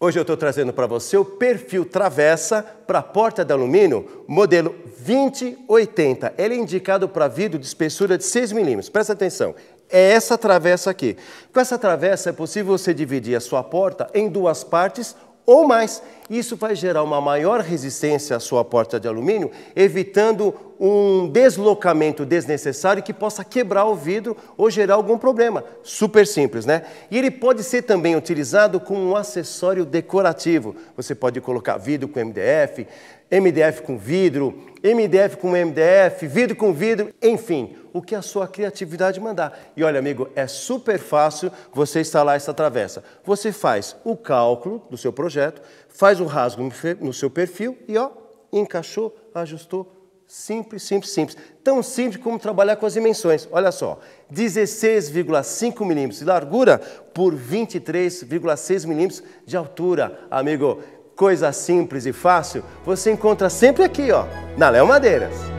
Hoje eu estou trazendo para você o perfil travessa para porta de alumínio modelo 2080. Ele é indicado para vidro de espessura de 6 milímetros. Presta atenção, é essa travessa aqui. Com essa travessa é possível você dividir a sua porta em duas partes ou mais. Isso vai gerar uma maior resistência à sua porta de alumínio, evitando um deslocamento desnecessário que possa quebrar o vidro ou gerar algum problema. Super simples, né? E ele pode ser também utilizado como um acessório decorativo. Você pode colocar vidro com MDF, MDF com vidro, MDF com MDF, vidro com vidro, enfim, o que a sua criatividade mandar. E olha, amigo, é super fácil você instalar essa travessa. Você faz o cálculo do seu projeto, faz o rasgo no seu perfil e ó, encaixou, ajustou. Simples, simples, simples. Tão simples como trabalhar com as dimensões. Olha só, 16,5 milímetros de largura por 23,6 milímetros de altura. Amigo, coisa simples e fácil, você encontra sempre aqui, ó, na Léo Madeiras.